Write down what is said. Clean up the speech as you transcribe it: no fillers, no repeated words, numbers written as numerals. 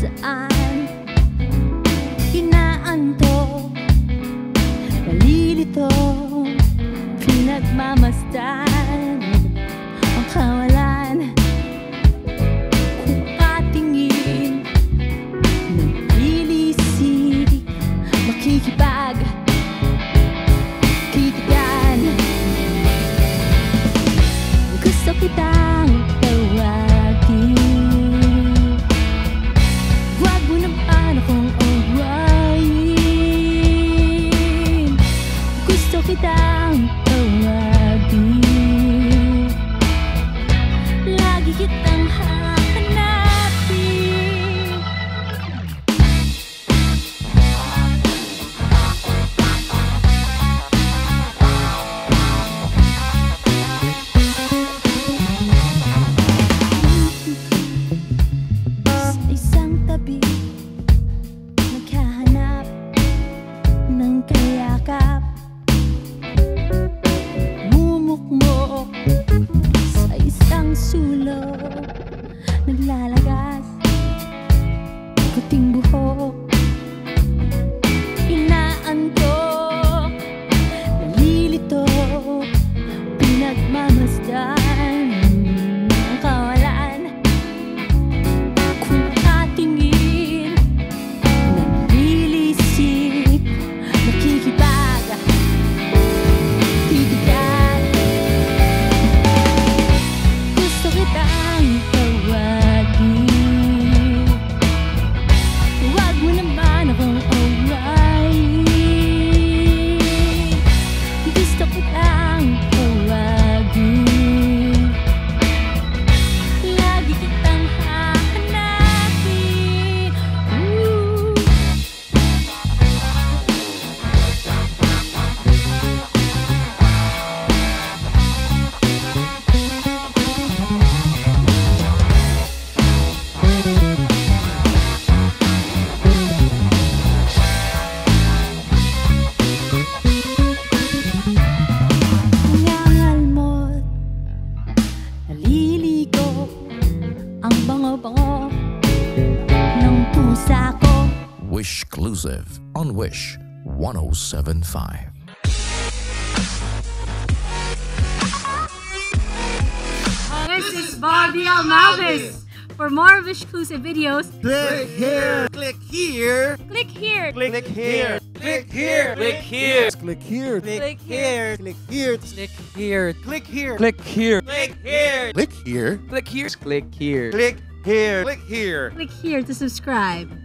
saan inaantok, nalilito, pinagmamasdan ang kawalan. Kung patingin ng pilisig, makikipag kitigan. Gusto kitang tawagin, kitang tawagin, lagi kitang hahanapin. Sa isang tabi, maghahanap ng kayakap. Sa isang sulok, naglalagas puting buhok, inaantok, nalilito, pinagmamasdan ang kawalan. Kung katingin ng bilisik, makikipag titigan. WISHclusive on Wish 107.5. This is Barbie Almalbis. For more WISHclusive videos, click here, click here, click here, click here, click here, click here, click here, click here, click here, click here, click here, click here, click here, click here, click here, click here, click here, click here to subscribe.